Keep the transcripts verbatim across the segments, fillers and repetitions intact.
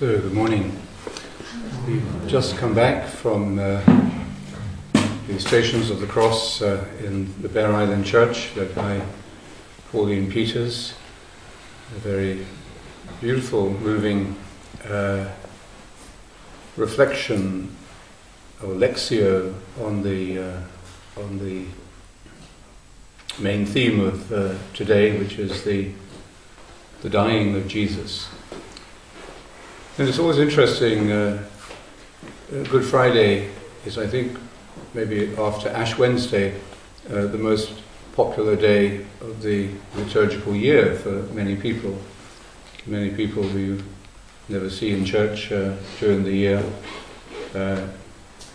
So, good morning. We've just come back from uh, the Stations of the Cross uh, in the Bere Island Church, led by Pauline Peters. A very beautiful, moving uh, reflection or lexio on the uh, on the main theme of uh, today, which is the the dying of Jesus. And it's always interesting. Uh, Good Friday is, I think, maybe after Ash Wednesday, uh, the most popular day of the liturgical year for many people. Many people we never see in church uh, during the year uh,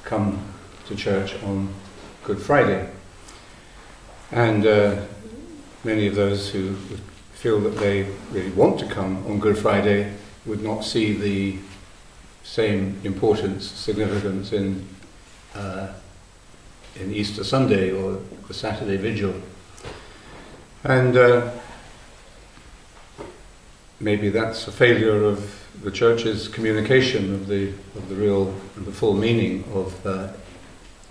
come to church on Good Friday. And uh, many of those who feel that they really want to come on Good Friday would not see the same importance, significance in uh, in Easter Sunday or the Saturday Vigil. And uh, maybe that's a failure of the Church's communication of the of the real and the full meaning of uh,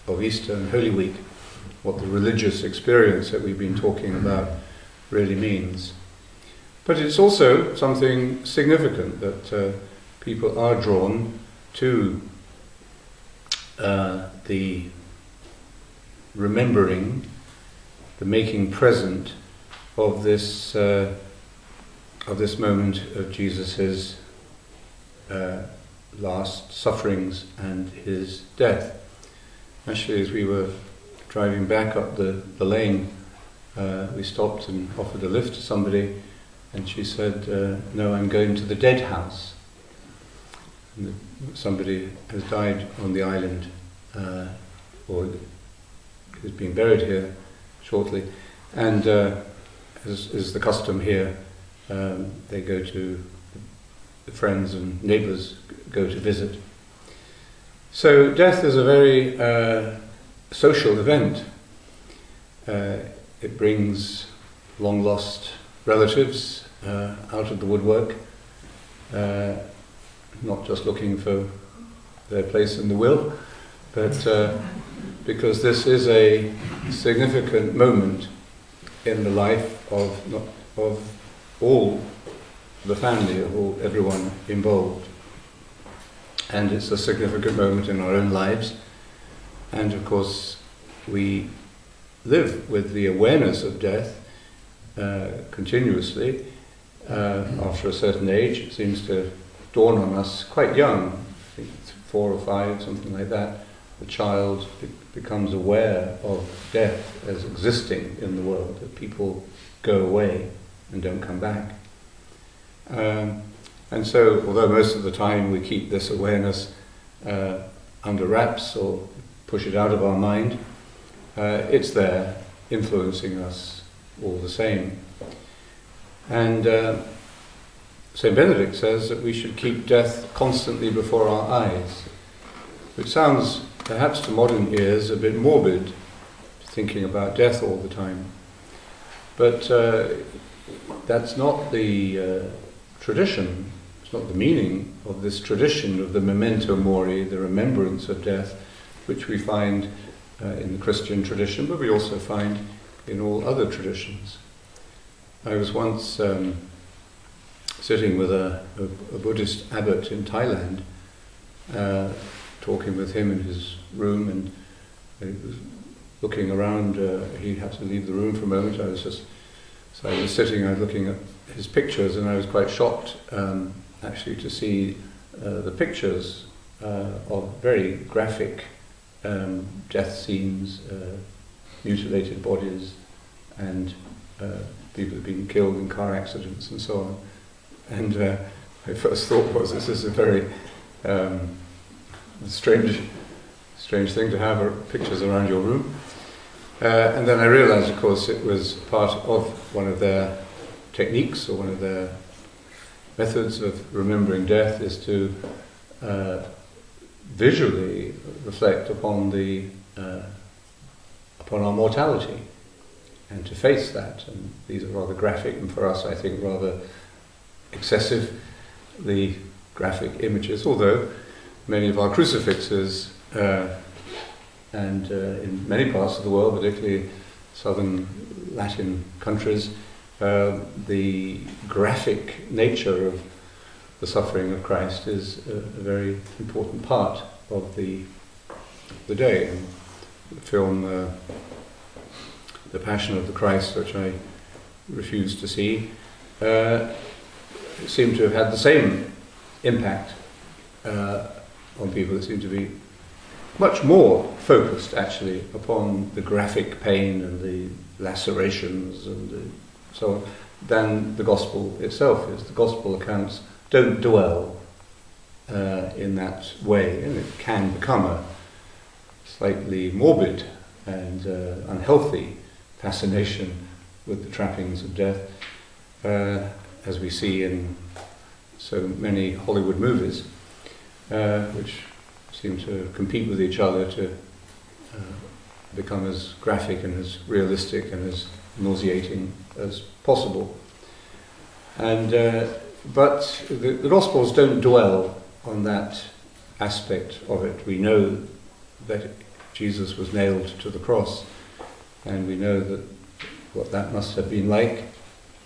of Easter and Holy Week, what the religious experience that we've been talking about really means. But it's also something significant that uh, people are drawn to uh, the remembering, the making present of this uh, of this moment of Jesus's uh, last sufferings and his death. Actually, as we were driving back up the, the lane, uh, we stopped and offered a lift to somebody, and she said, uh, "No, I'm going to the dead house." Somebody has died on the island, uh, or is being buried here shortly, and uh, as is the custom here, um, they go to the friends and neighbours go to visit. So death is a very uh, social event. Uh, it brings long-lost relatives uh, out of the woodwork. Uh, Not just looking for their place in the will, but uh, because this is a significant moment in the life of not, of all the family, of all everyone involved, and it's a significant moment in our own lives. And of course, we live with the awareness of death uh, continuously. Uh, after a certain age, it seems to dawn on us quite young, I think four or five, something like that. The child be becomes aware of death as existing in the world, that people go away and don't come back. Um, and so, although most of the time we keep this awareness uh, under wraps or push it out of our mind, uh, it's there, influencing us all the same. And uh, Saint Benedict says that we should keep death constantly before our eyes, which sounds, perhaps to modern ears, a bit morbid, thinking about death all the time. But uh, that's not the uh, tradition, it's not the meaning of this tradition of the memento mori, the remembrance of death, which we find uh, in the Christian tradition, but we also find in all other traditions. I was once Um, sitting with a, a, a Buddhist abbot in Thailand, uh, talking with him in his room, and he was looking around. Uh, he had to leave the room for a moment. I was just, so I was sitting, I was looking at his pictures, and I was quite shocked um, actually to see uh, the pictures uh, of very graphic um, death scenes, uh, mutilated bodies, and uh, people being killed in car accidents and so on. And uh, my first thought was, this is a very um, strange, strange thing to have uh, pictures around your room. Uh, and then I realized, of course, it was part of one of their techniques, or one of their methods of remembering death, is to uh, visually reflect upon the uh, upon our mortality, and to face that. And these are rather graphic, and for us, I think, rather excessive. The graphic images, although many of our crucifixes uh, and uh, in many parts of the world, particularly southern Latin countries, uh, the graphic nature of the suffering of Christ is a, a very important part of the the day. And the film uh, The Passion of the Christ, which I refused to see, uh, seemed to have had the same impact uh, on people. That seemed to be much more focused, actually, upon the graphic pain and the lacerations and the so on, than the Gospel itself is. The Gospel accounts don't dwell uh, in that way, and it can become a slightly morbid and uh, unhealthy fascination with the trappings of death, uh, as we see in so many Hollywood movies, uh, which seem to compete with each other to uh, become as graphic and as realistic and as nauseating as possible. And uh, but the, the Gospels don't dwell on that aspect of it. We know that Jesus was nailed to the cross, and we know that what that must have been like,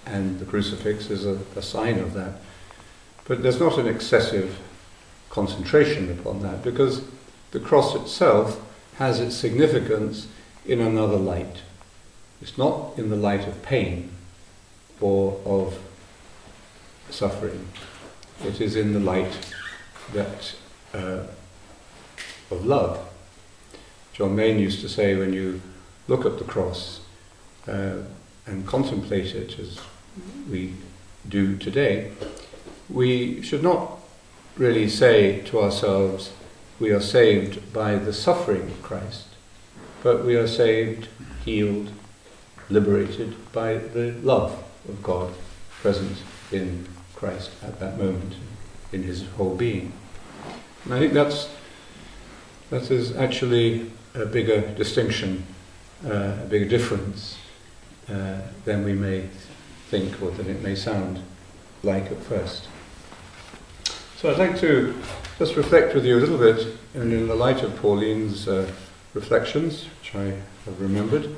and the crucifix is a, a sign of that. But there's not an excessive concentration upon that, because the cross itself has its significance in another light. It's not in the light of pain or of suffering. It is in the light that uh, of love. John Main used to say, when you look at the cross uh, and contemplate it as we do today, we should not really say to ourselves, we are saved by the suffering of Christ, but we are saved, healed, liberated by the love of God present in Christ at that moment, in his whole being. And I think that's that is actually a bigger distinction, uh, a bigger difference uh, than we may think or than it may sound like at first. So I'd like to just reflect with you a little bit, and in the light of Pauline's uh, reflections, which I have remembered,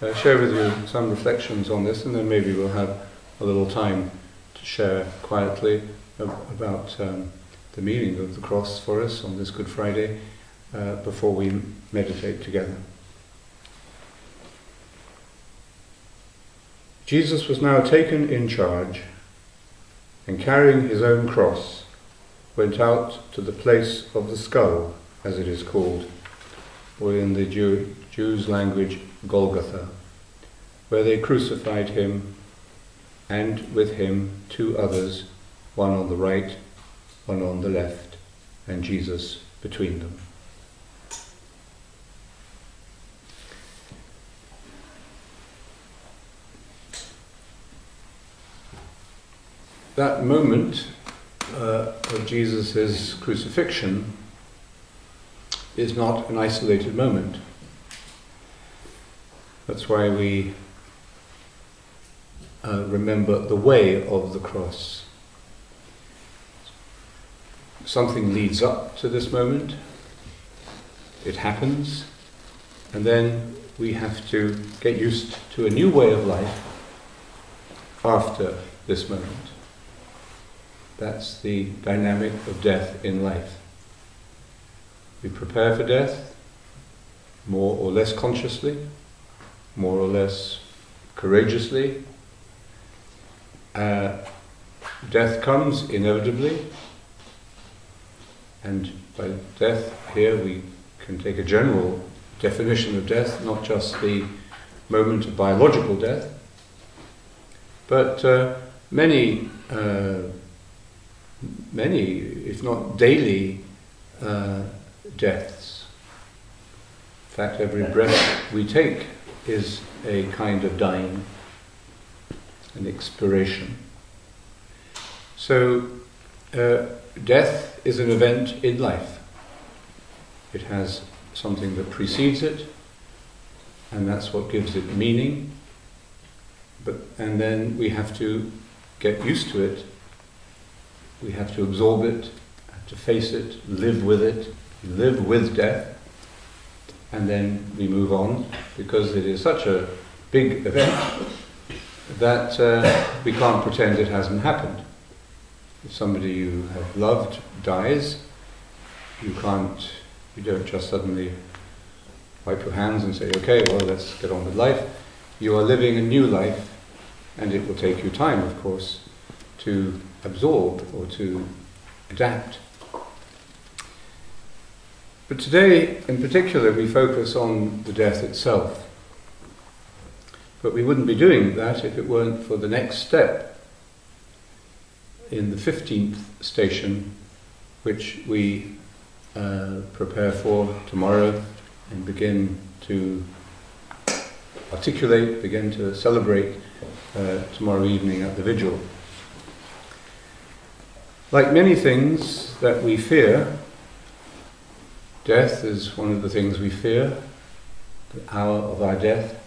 uh, share with you some reflections on this, and then maybe we'll have a little time to share quietly ab- about um, the meaning of the cross for us on this Good Friday, uh, before we meditate together. Jesus was now taken in charge, and carrying his own cross, went out to the place of the skull, as it is called, or in the Jew, Jews' language, Golgotha, where they crucified him, and with him two others, one on the right, one on the left, and Jesus between them. That moment uh, of Jesus' crucifixion is not an isolated moment. That's why we Uh, remember the way of the cross. Something leads up to this moment, it happens, and then we have to get used to a new way of life after this moment. That's the dynamic of death in life. We prepare for death, more or less consciously, more or less courageously. Uh, death comes inevitably, and by death here we can take a general definition of death, not just the moment of biological death, but uh, many, uh, many, if not daily, uh, deaths. In fact, every breath we take is a kind of dying, an expiration. So uh, death is an event in life. It has something that precedes it, and that's what gives it meaning. But and then we have to get used to it We have to absorb it, have to face it, live with it, live with death, and then we move on, because it is such a big event that uh, we can't pretend it hasn't happened. If somebody you have loved dies, you can't, you don't just suddenly wipe your hands and say, okay, well, let's get on with life. You are living a new life, and it will take you time, of course, to absorb or to adapt. But today, in particular, we focus on the death itself. But we wouldn't be doing that if it weren't for the next step in the fifteenth station, which we uh, prepare for tomorrow and begin to articulate, begin to celebrate uh, tomorrow evening at the vigil. Like many things that we fear, death is one of the things we fear, the hour of our death.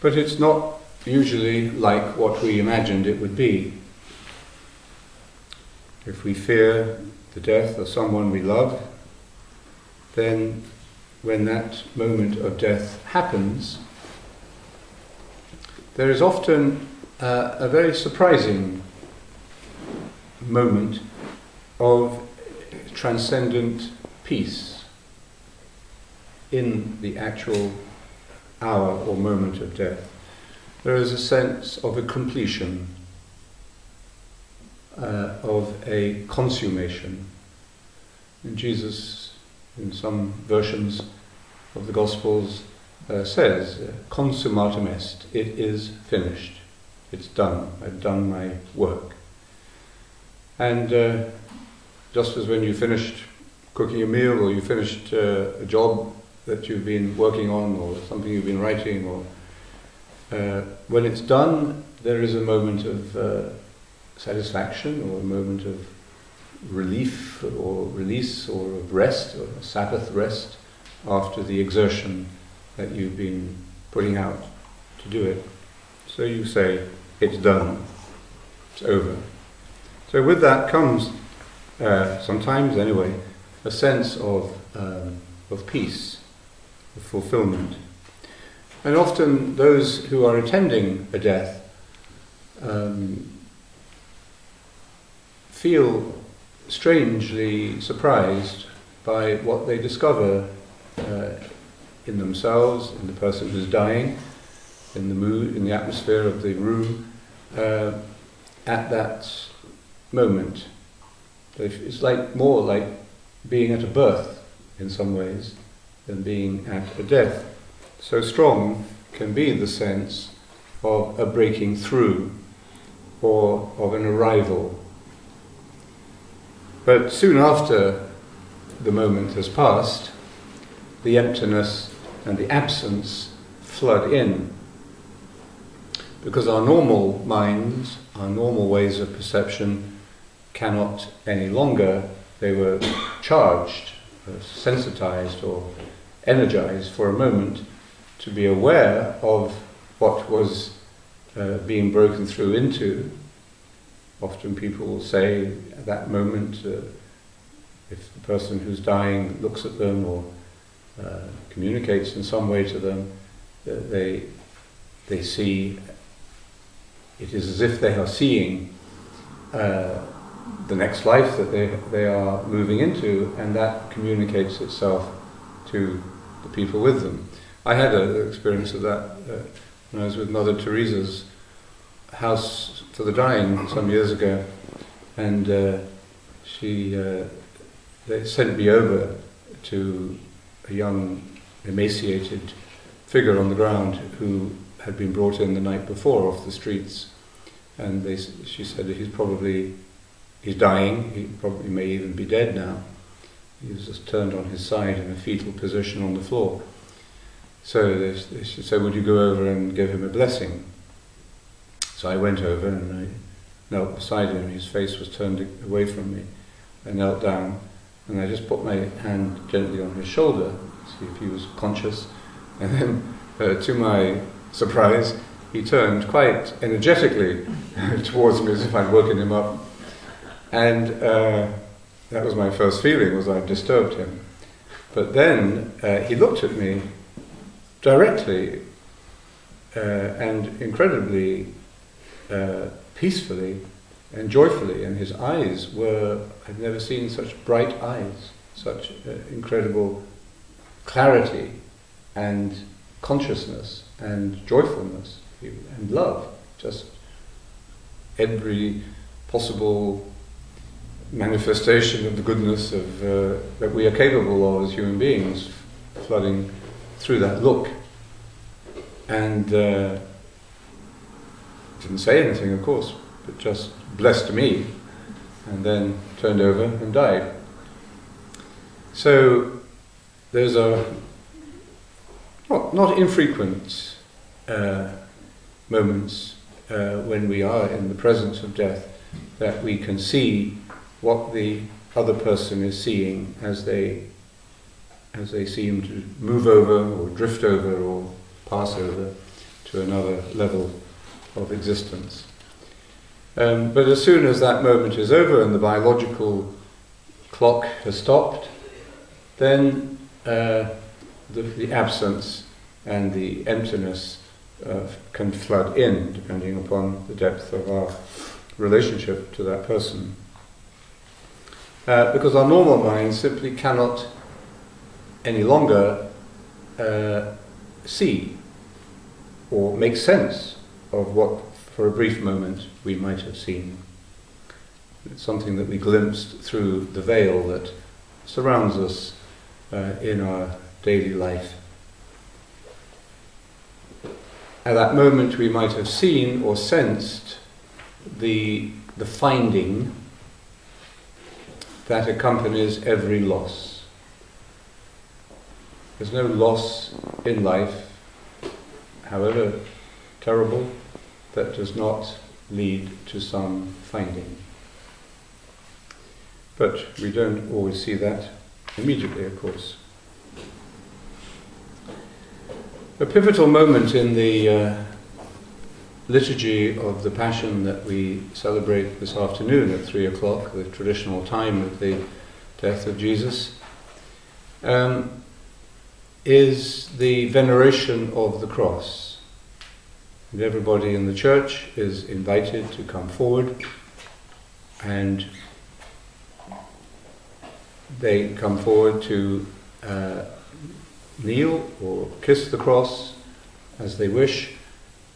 But it's not usually like what we imagined it would be. If we fear the death of someone we love, then when that moment of death happens, there is often uh, a very surprising moment of transcendent peace in the actual hour or moment of death. There is a sense of a completion, uh, of a consummation. And Jesus, in some versions of the Gospels, uh, says, consummatum est, it is finished, it's done, I've done my work. And uh, just as when you finished cooking a meal, or you finished uh, a job that you've been working on, or something you've been writing, or uh, when it's done, there is a moment of uh, satisfaction, or a moment of relief, or release, or of rest, or a Sabbath rest, after the exertion that you've been putting out to do it. So you say, it's done, it's over. So with that comes, uh, sometimes anyway, a sense of, um, of peace, of fulfillment. And often those who are attending a death um, feel strangely surprised by what they discover uh, in themselves, in the person who's dying, in the mood, in the atmosphere of the room, uh, at that moment. It's like more like being at a birth in some ways than being at a death. So strong can be the sense of a breaking through or of an arrival. But soon after the moment has passed, the emptiness and the absence flood in, because our normal minds, our normal ways of perception cannot any longer. They were charged, or sensitized, or energized for a moment to be aware of what was uh, being broken through into. Often people will say at that moment, uh, if the person who's dying looks at them or uh, communicates in some way to them, that they, they see, it is as if they are seeing uh, the next life that they, they are moving into, and that communicates itself to the people with them. I had an experience of that uh, when I was with Mother Teresa's house for the dying some years ago, and uh, she uh, they sent me over to a young emaciated figure on the ground who had been brought in the night before off the streets, and they, she said he's probably he's dying, he probably may even be dead now. He was just turned on his side in a fetal position on the floor. So they, they said, would you go over and give him a blessing? So I went over and I knelt beside him. His face was turned away from me. I knelt down and I just put my hand gently on his shoulder to see if he was conscious. And then, uh, to my surprise, he turned quite energetically towards me as if I'd woken him up. And uh, that was my first feeling, was I disturbed him. But then uh, he looked at me directly uh, and incredibly uh, peacefully and joyfully, and his eyes were, I've never seen such bright eyes, such uh, incredible clarity and consciousness and joyfulness and love, just every possible manifestation of the goodness of uh, that we are capable of as human beings, flooding through that look. And uh, didn't say anything, of course, but just blessed me, and then turned over and died. So there's a not, not infrequent uh, moments uh, when we are in the presence of death that we can see what the other person is seeing as they as they seem to move over or drift over or pass over to another level of existence. Um, but as soon as that moment is over and the biological clock has stopped, then uh, the, the absence and the emptiness uh, can flood in, depending upon the depth of our relationship to that person. Uh, because our normal mind simply cannot any longer uh, see or make sense of what, for a brief moment, we might have seen. It's something that we glimpsed through the veil that surrounds us uh, in our daily life. At that moment, we might have seen or sensed the, the finding that accompanies every loss. There's no loss in life, however terrible, that does not lead to some finding. But we don't always see that immediately, of course. A pivotal moment in the uh, liturgy of the Passion that we celebrate this afternoon at three o'clock, the traditional time of the death of Jesus, um, is the veneration of the cross. And everybody in the church is invited to come forward, and they come forward to uh, kneel or kiss the cross as they wish,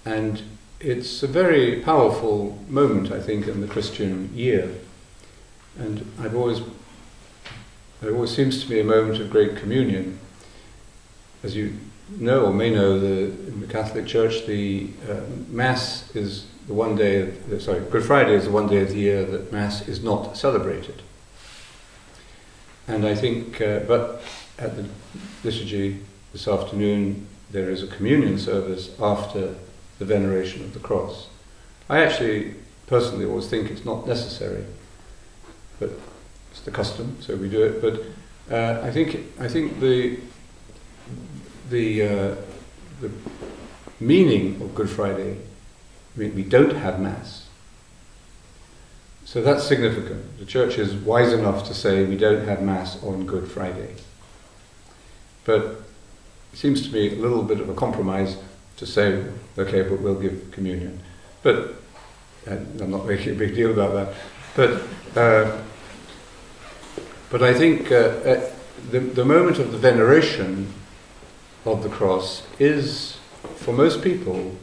and it's a very powerful moment, I think, in the Christian year. And I've always, it always seems to me a moment of great communion. As you know or may know, the, in the Catholic Church, the uh, Mass is the one day, of, sorry, Good Friday is the one day of the year that Mass is not celebrated. And I think, uh, but at the liturgy this afternoon, there is a communion service after the veneration of the cross. I actually personally always think it's not necessary, but it's the custom, so we do it. But uh, I think I think the the uh, the meaning of Good Friday, I mean, we don't have Mass, so that's significant. The Church is wise enough to say we don't have Mass on Good Friday, but it seems to me a little bit of a compromise to say, okay, but we'll give communion. But, and I'm not making a big deal about that, but uh, but I think uh, the, the moment of the veneration of the cross is, for most people,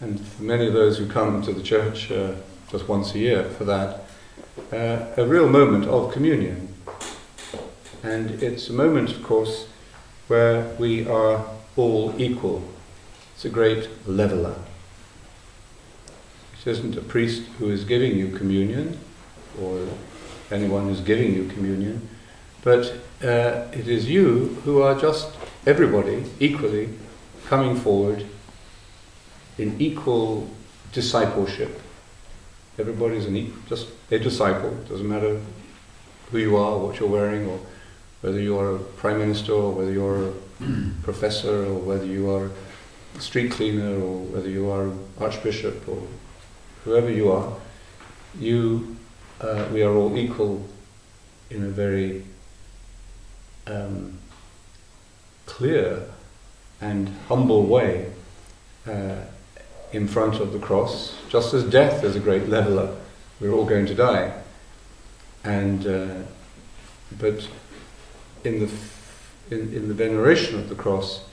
and for many of those who come to the church uh, just once a year for that, uh, a real moment of communion. And it's a moment, of course, where we are all equal. It's a great leveller. It isn't a priest who is giving you communion, or anyone who's giving you communion, but uh, it is you who are just everybody equally coming forward in equal discipleship. Everybody's an equal, just a disciple. It doesn't matter who you are, what you're wearing, or whether you are a prime minister, or whether you're a professor, or whether you are street cleaner, or whether you are archbishop, or whoever you are, you uh, we are all equal in a very um, clear and humble way uh, in front of the cross, just as death is a great leveler. We're all going to die, and uh, but in the in, in the veneration of the cross,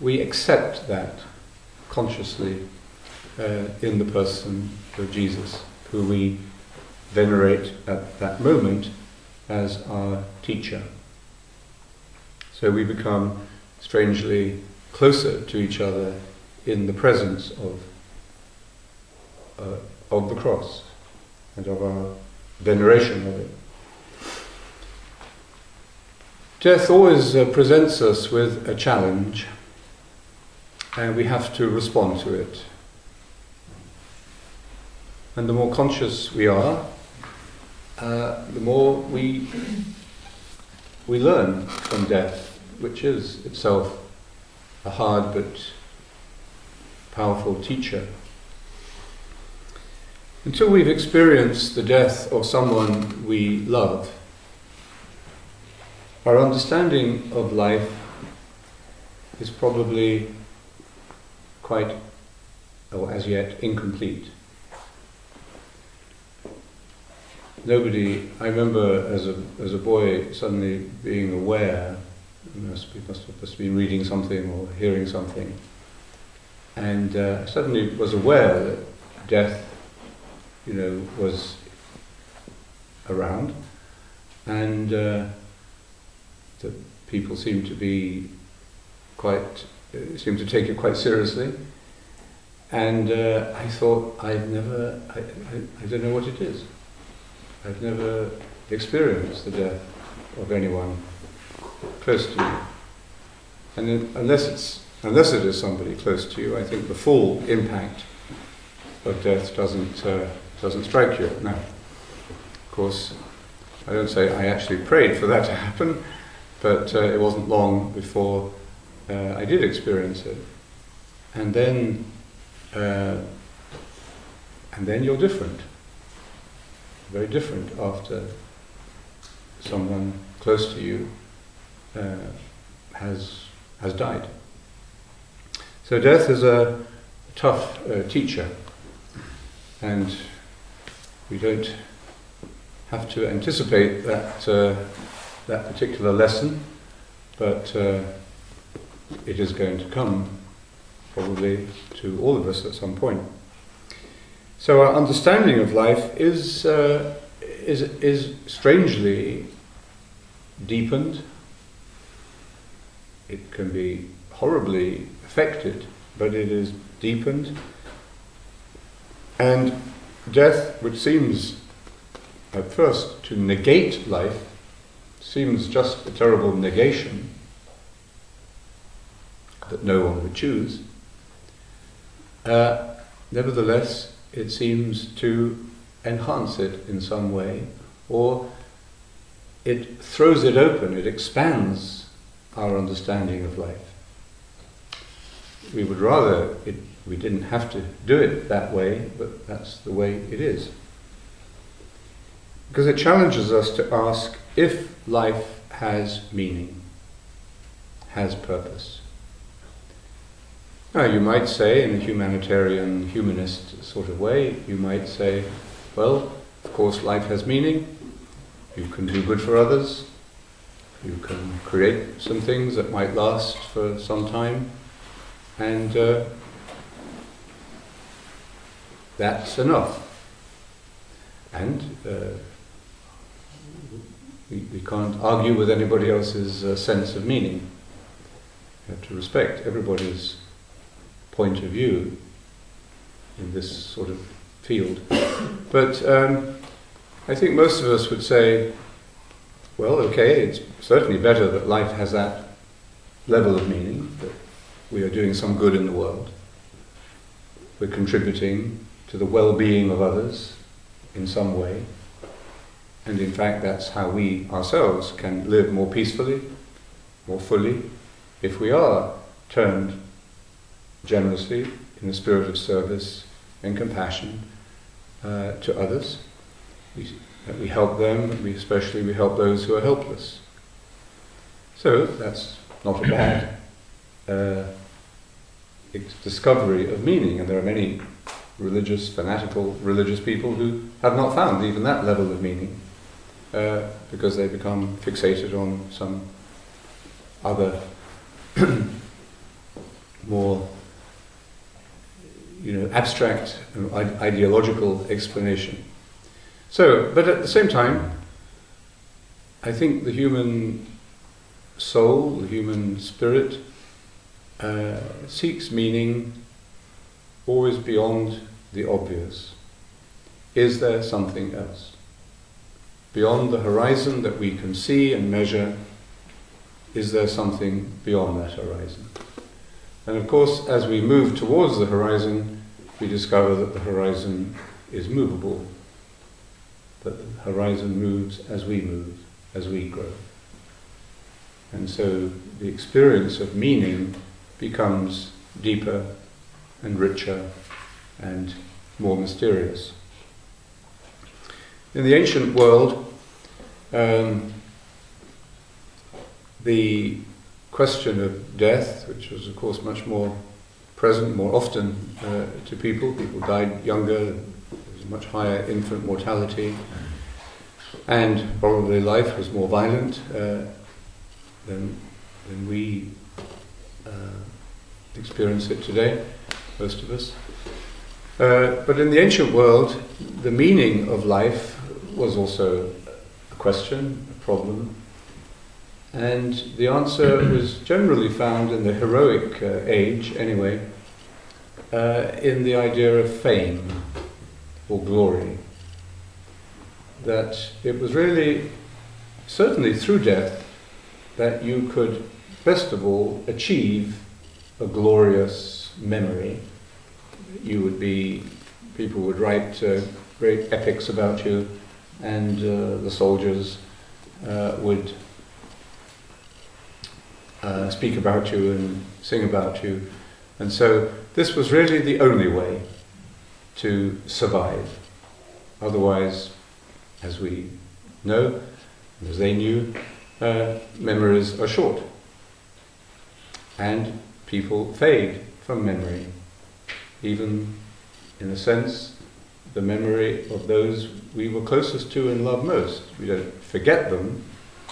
we accept that consciously uh, in the person of Jesus, who we venerate at that moment as our teacher. So we become strangely closer to each other in the presence of uh, of the cross and of our veneration of it. Death always uh, presents us with a challenge, and we have to respond to it. And the more conscious we are, uh, the more we we learn from death, which is itself a hard but powerful teacher. Until we've experienced the death of someone we love, our understanding of life is probably quite, or as yet, incomplete. Nobody, I remember as a, as a boy suddenly being aware, must, be, must have been reading something or hearing something, and uh, suddenly was aware that death, you know, was around, and uh, that people seemed to be quite, uh, seemed to take it quite seriously, and uh, I thought, I've never, I, I, I don't know what it is. I've never experienced the death of anyone close to you. And it, unless it's, unless it is somebody close to you, I think the full impact of death doesn't, uh, doesn't strike you. Now, of course, I don't say I actually prayed for that to happen, but uh, it wasn't long before uh, I did experience it. And then, uh, and then you're different. Very different after someone close to you uh, has has died. So death is a tough uh, teacher, and we don't have to anticipate that uh, that particular lesson, but uh, it is going to come probably to all of us at some point. So our understanding of life is uh, is is strangely deepened. It can be horribly affected, but it is deepened. And death, which seems at first to negate life, seems just a terrible negation that no one would choose. Uh, nevertheless, it seems to enhance it in some way, or it throws it open, it expands our understanding of life. We would rather it, we didn't have to do it that way, but that's the way it is. Because it challenges us to ask if life has meaning, has purpose. Now, you might say, in a humanitarian, humanist sort of way, you might say, well, of course life has meaning, you can do good for others, you can create some things that might last for some time, and uh, that's enough. And uh, we, we can't argue with anybody else's uh, sense of meaning. You have to respect everybody's point of view in this sort of field. But um, I think most of us would say, well, okay, it's certainly better that life has that level of meaning, that we are doing some good in the world, we're contributing to the well-being of others in some way, and in fact that's how we ourselves can live more peacefully, more fully, if we are turned generously, in a spirit of service and compassion uh, to others. We, that we help them, but we especially we help those who are helpless. So that's not a bad uh, discovery of meaning, and there are many religious, fanatical religious people who have not found even that level of meaning uh, because they become fixated on some other more, you know, abstract and ideological explanation. So, but at the same time, I think the human soul, the human spirit, uh, seeks meaning always beyond the obvious. Is there something else? Beyond the horizon that we can see and measure, is there something beyond that horizon? And of course, as we move towards the horizon, we discover that the horizon is movable, that the horizon moves as we move, as we grow. And so the experience of meaning becomes deeper and richer and more mysterious. In the ancient world, um, the question of death, which was of course much more present, more often uh, to people. People died younger, there was much higher infant mortality, and probably life was more violent uh, than, than we uh, experience it today, most of us. Uh, but in the ancient world, the meaning of life was also a question, a problem. And the answer was generally found in the heroic uh, age, anyway, uh, in the idea of fame or glory. That it was really, certainly through death, that you could, best of all, achieve a glorious memory. You would be, people would write uh, great epics about you, and uh, the soldiers uh, would Uh, speak about you and sing about you. And so this was really the only way to survive. Otherwise, as we know, as they knew, uh, memories are short and people fade from memory. Even in a sense, the memory of those we were closest to and loved most. We don't forget them,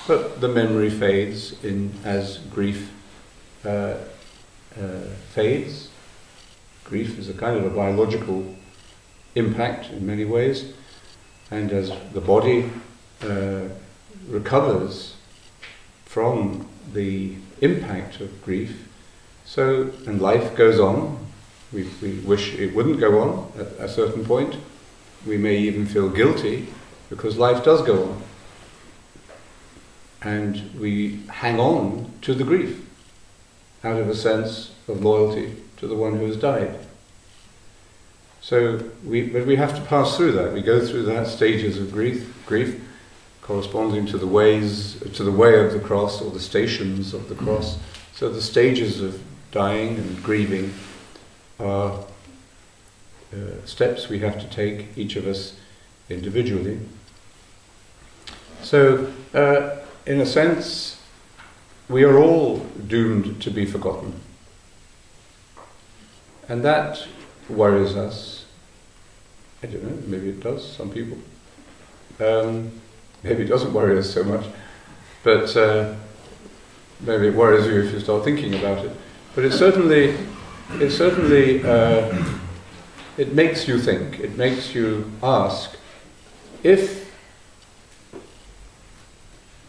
but the memory fades in as grief uh, uh, fades. Grief is a kind of a biological impact in many ways, and as the body uh, recovers from the impact of grief, so, and life goes on. We, we wish it wouldn't go on at a certain point. We may even feel guilty because life does go on. And we hang on to the grief out of a sense of loyalty to the one who has died. So, we, but we have to pass through that. We go through that stages of grief, grief corresponding to the ways, to the way of the cross or the stations of the cross. So the stages of dying and grieving are uh, steps we have to take, each of us individually. So, uh, in a sense, we are all doomed to be forgotten. And that worries us. I don't know, maybe it does, some people. Um, maybe it doesn't worry us so much, but uh, maybe it worries you if you start thinking about it. But it certainly, it certainly, uh, it makes you think, it makes you ask, if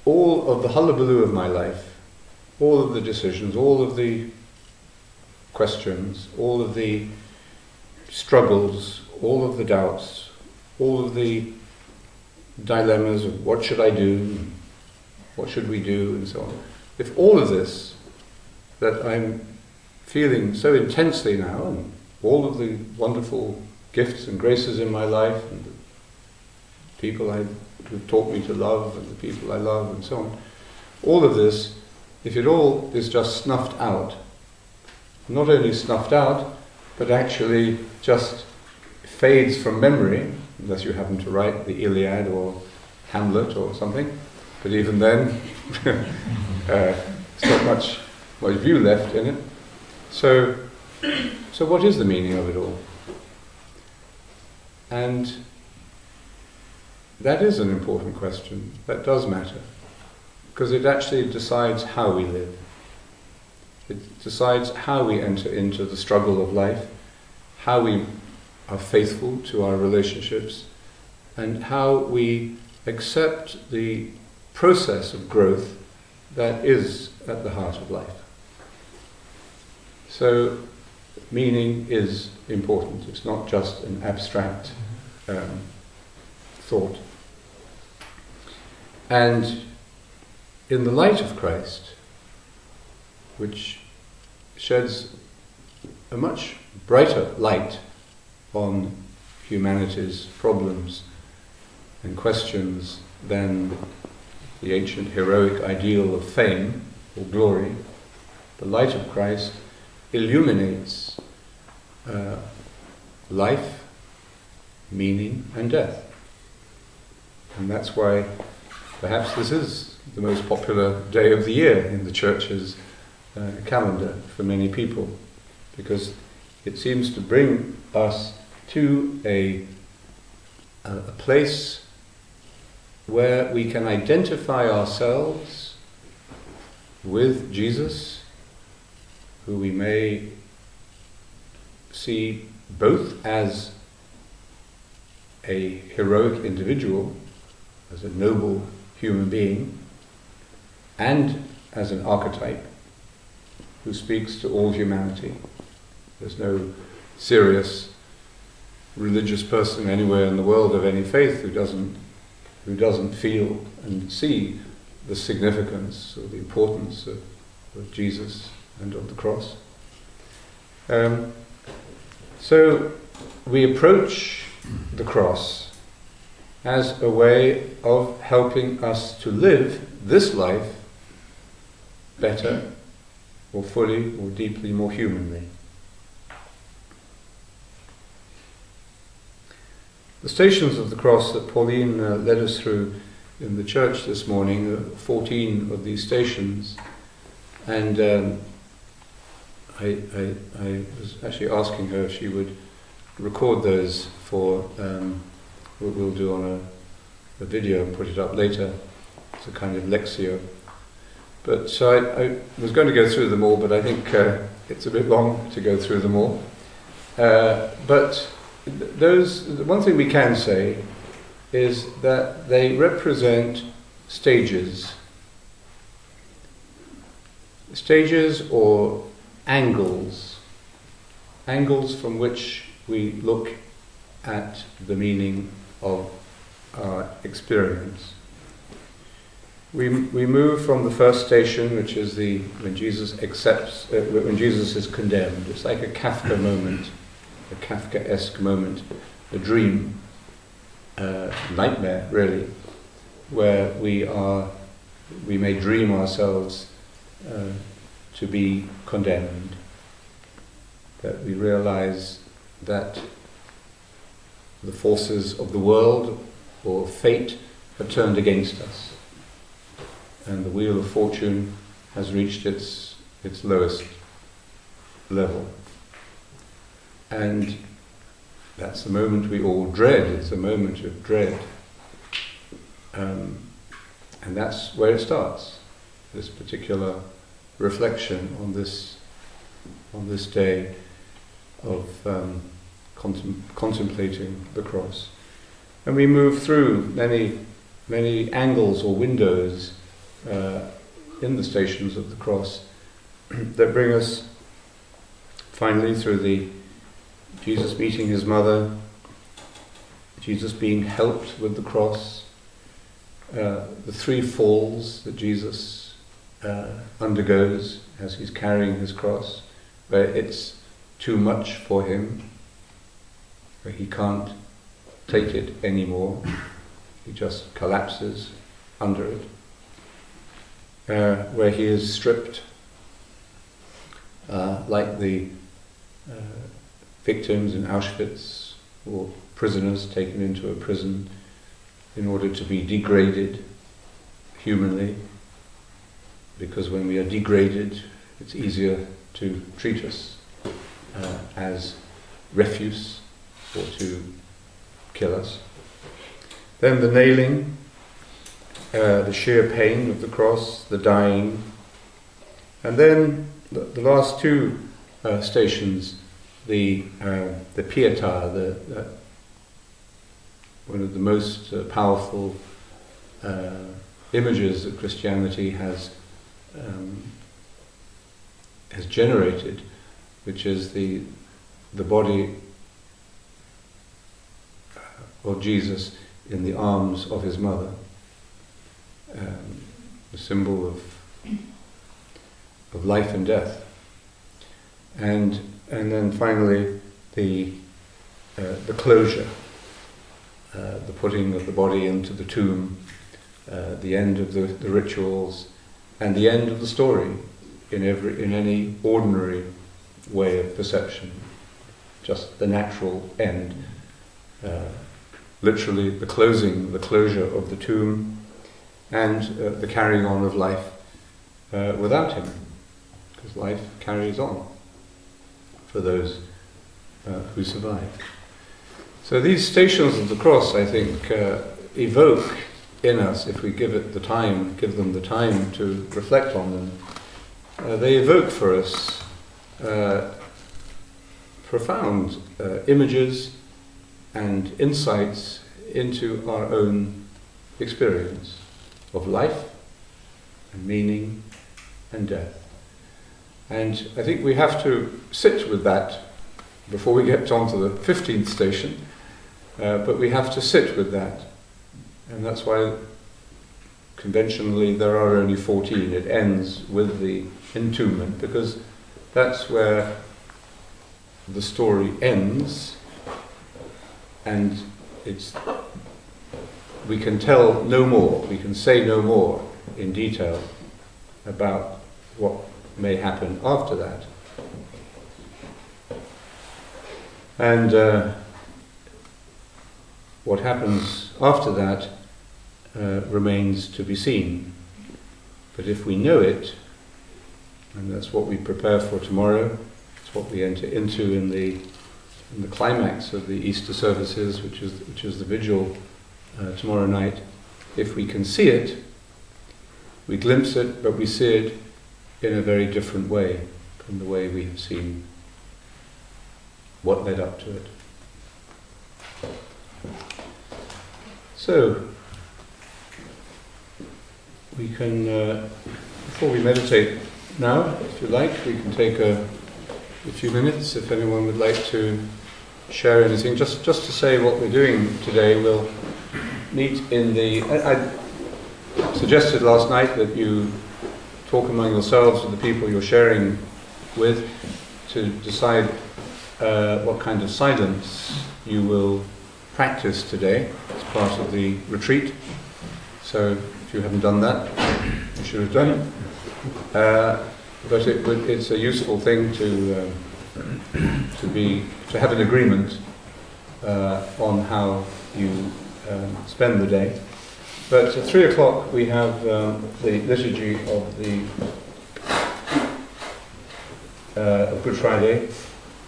all of the hullabaloo of my life, all of the decisions, all of the questions, all of the struggles, all of the doubts, all of the dilemmas of what should I do, what should we do, and so on. If all of this that I'm feeling so intensely now, and all of the wonderful gifts and graces in my life, and the people I've who taught me to love, and the people I love, and so on. All of this, if it all is just snuffed out, not only snuffed out, but actually just fades from memory, unless you happen to write the Iliad or Hamlet or something, but even then, uh, there's not much, much view left in it. So, so what is the meaning of it all? And that is an important question. That does matter, because it actually decides how we live. It decides how we enter into the struggle of life, how we are faithful to our relationships, and how we accept the process of growth that is at the heart of life. So, meaning is important. It's not just an abstract um, thought. And in the light of Christ, which sheds a much brighter light on humanity's problems and questions than the ancient heroic ideal of fame or glory, the light of Christ illuminates uh, life, meaning, and death. And that's why perhaps this is the most popular day of the year in the churches. Uh, calendar for many people, because it seems to bring us to a, a, a place where we can identify ourselves with Jesus, who we may see both as a heroic individual, as a noble human being, and as an archetype who speaks to all humanity. There's no serious religious person anywhere in the world of any faith who doesn't, who doesn't feel and see the significance or the importance of, of Jesus and of the cross. Um, so we approach the cross as a way of helping us to live this life better, more fully, more deeply, more humanly. The stations of the cross that Pauline uh, led us through in the church this morning, uh, fourteen of these stations, and um, I, I, I was actually asking her if she would record those for um, what we'll do on a, a video and put it up later. It's a kind of lexio. But so I, I was going to go through them all, but I think uh, it's a bit long to go through them all. Uh, but those, one thing we can say is that they represent stages. Stages or angles. Angles from which we look at the meaning of our experience. We, we move from the first station, which is the when Jesus accepts, uh, when Jesus is condemned. It's like a Kafka moment, a Kafka-esque moment, a dream, uh, nightmare, really, where we are, we may dream ourselves uh, to be condemned. That we realize that the forces of the world or fate have turned against us, and the wheel of fortune has reached its, its lowest level. And that's the moment we all dread. It's a moment of dread. Um, and that's where it starts, this particular reflection on this, on this day of um, contem- contemplating the cross. And we move through many, many angles or windows Uh, in the stations of the cross that bring us finally through the Jesus meeting his mother, Jesus being helped with the cross, uh, the three falls that Jesus uh, undergoes as he's carrying his cross, where it's too much for him, where he can't take it anymore, he just collapses under it. Uh, where he is stripped, uh, like the uh, victims in Auschwitz, or prisoners taken into a prison, in order to be degraded humanly, because when we are degraded, it's easier to treat us uh, as refuse or to kill us. Then the nailing, uh, the sheer pain of the cross, the dying, and then the, the last two uh, stations, the uh, the Pietà, the uh, one of the most uh, powerful uh, images that Christianity has um, has generated, which is the the body of Jesus in the arms of his mother, um, the symbol of of life and death, and and then finally the uh, the closure, uh, the putting of the body into the tomb, uh, the end of the, the rituals, and the end of the story in every in any ordinary way of perception, just the natural end. Uh, literally the closing, the closure of the tomb, and uh, the carrying on of life uh, without him, because life carries on for those uh, who survive. So these stations of the cross, I think, uh, evoke in us, if we give it the time, give them the time to reflect on them, uh, they evoke for us uh, profound uh, images and insights into our own experience of life and meaning and death. And I think we have to sit with that before we get on to the fifteenth station, uh, but we have to sit with that. And that's why conventionally there are only fourteen. It ends with the entombment, because that's where the story ends. And it's, we can tell no more, we can say no more in detail about what may happen after that. And uh, what happens after that uh, remains to be seen. But if we know it, and that's what we prepare for tomorrow, it's what we enter into in the And the climax of the Easter services, which is which is the vigil uh, tomorrow night. If we can see it, we glimpse it, but we see it in a very different way from the way we have seen what led up to it. So we can, uh, before we meditate now, if you like, we can take a a few minutes if anyone would like to share anything. Just just to say what we're doing today, we'll meet in the... I, I suggested last night that you talk among yourselves with the people you're sharing with to decide uh, what kind of silence you will practice today as part of the retreat. So if you haven't done that, you should have done it. Uh, But it would, it's a useful thing to um, to be to have an agreement uh, on how you um, spend the day. But at three o'clock we have um, the liturgy of the uh, of Good Friday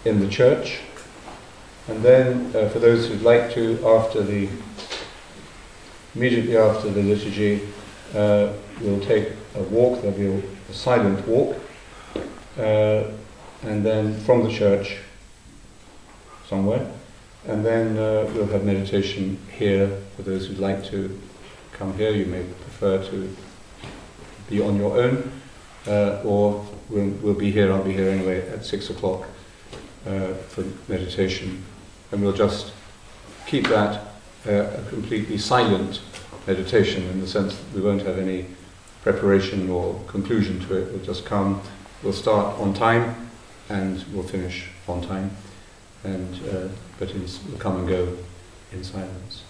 in the church, and then uh, for those who'd like to, after the immediately after the liturgy, uh, we'll take a walk. There'll be a silent walk. Uh, and then from the church somewhere, and then uh, we'll have meditation here. For those who'd like to come here, you may prefer to be on your own, uh, or we'll, we'll be here, I'll be here anyway at six o'clock uh, for meditation, and we'll just keep that uh, a completely silent meditation, in the sense that we won't have any preparation or conclusion to it. We'll just come. We'll start on time, and we'll finish on time, and uh, but we'll come and go in silence.